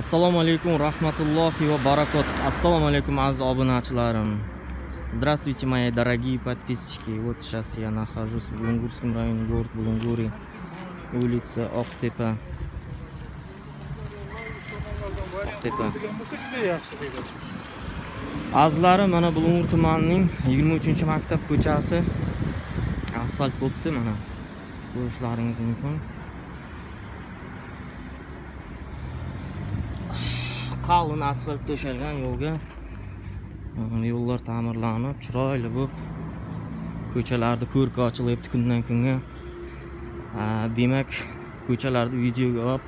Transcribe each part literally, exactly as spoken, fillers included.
Assalomu alaykum rahmatullohi va barakatuh. Assalomu alaykum aziz obunachilarim. Здравствуйте, мои дорогие подписчики. Вот сейчас я нахожусь в Булунгурском районе, город Булунгури, улица Оqtepa. Oqtepa. Azizlarim, mana Bulung'ur tumanining yigirma uchinchi maktab ko'chasi asfalt bo'libdi, mana ko'rishlaringiz mumkin. Qalin asfalt to'shalgan yo'lga yo'llar ta'mirlanib, chiroyli bo'lib, ko'chalarda ko'rki ochilyapti kundan kunga. Demak, ko'chalarda videoga olib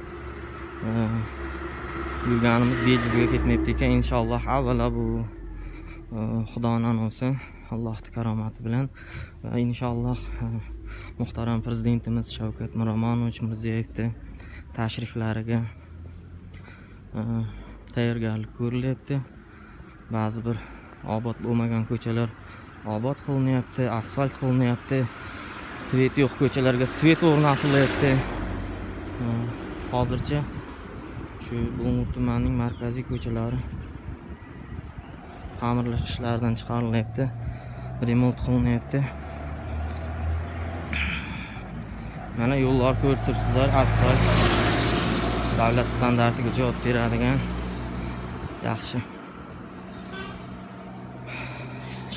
yurganimiz bejizga ketmayapti ekan. Inshaalloh avvalo bu Xudoning o'zi, Allohning karomati bilan inshaalloh muhtaram prezidentimiz Shavkat Miromonovich Mirziyoyevning tashriflariga tayyorgarlik ko'rilyapti. Ba'zi bir obod bo'lmagan ko'chalar obod qilinyapti, asfalt qilinyapti, svet yo'q ko'chalarga svet o'rnatilyapti. Hozircha shu Bulung'ur tumanining markaziy ko'chalari ta'mirlash ishlaridan chiqarilyapti, remont qilinyapti. Mana yo'llar ko'rib turibsizlar, asfalt davlat standartiga javob beradigan yaxshi.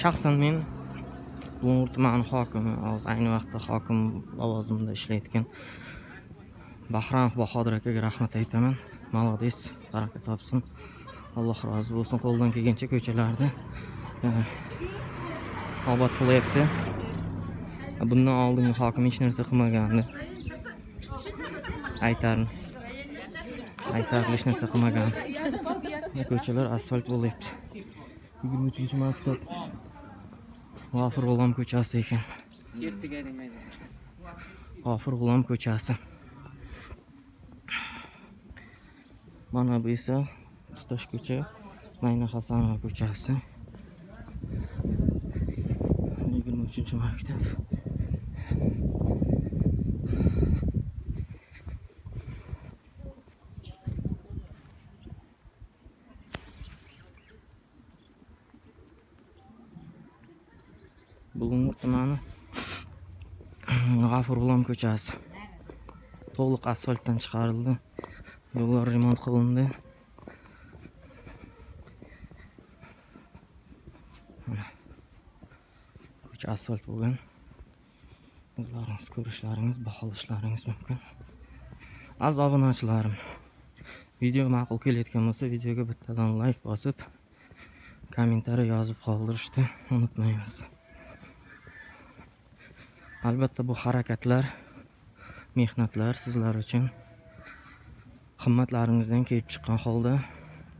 Shaxsan men Bulung'ur tumani hokimi, hozir ayni vaqtda hokim lavozimida ishlayotgan Bahramov Bahodir akaga rahmat aytaman. Молодец, baraka topsin. Alloh rozi bo'lsin. Qo'ldan kelgancha ko'chalarda obod qilyapti. Bundan oldingi hokim hech narsa qilmagandi. Aytarim. Aytarim hech narsa qilmagandi. Ko'chalar asfalt bo'lyapti. yigirma uchinchi martda G'afur G'ulom ko'chasi ekan. G'afur G'ulom ko'chasi. Mana bu esa Tutash ko'cha, Mayna Hasanova ko'chasi. yigirma uchinchi maktab. Bulung'ur tumani G'afur G'ulom ko'chasi to'liq asfaltdan chiqarildi. Yo'llar remont qilindi. Ko'cha asfalt bo'lgan. Sizlaringiz ko'rishlaringiz, baholashlaringiz mumkin. Aziz obunachilarim, video ma'qul kelayotgan bo'lsa, videoga bittadan like bosib, kommentariy yozib qoldirishni unutmaymiz. Albatta bu harakatlar, mehnatlar sizlar uchun himmatlaringizdan kelib chiqqan holda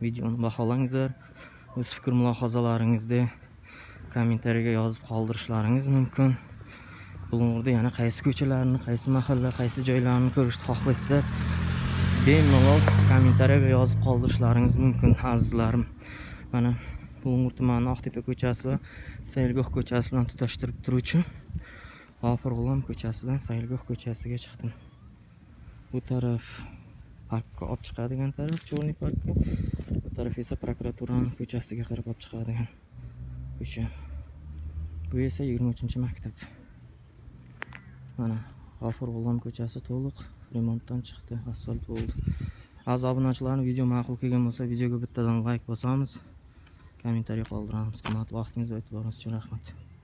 videoni baholangizlar. O'z fikr mulohazalaringizni kommentariyaga yozib qoldirishlaringiz mumkin. Bulung'urda yana qaysi ko'chalarni, qaysi mahalla, qaysi joylarni ko'rishni xohlaysiz, bemalol kommentariyaga yozib qoldirishlaringiz mumkin azizlarim. Mana Bulung'ur tumani Oqtepa ko'chasi va Seyilgoh ko'chasi bilan tutashtirib turuvchi G'afur G'ulom ko'chasidan Seyilgoh ko'chasiga chiqdim. Bu taraf parkka olib chiqadigan taraf, Chorni parkka. Bu taraf esa prokuraturani ko'chasiga qarab olib chiqadigan ko'cha. Bu esa yigirma uchinchi maktab. Mana G'afur G'ulom ko'chasi to'liq remontdan chiqdi, asfalt bo'ldi. Aziz obunachilarimiz, video ma'qul kelgan bo'lsa, videoga bittadan like bosamiz, kommentariy qoldiramiz. Qimmat vaqtingiz va e'tiboringiz uchun rahmat.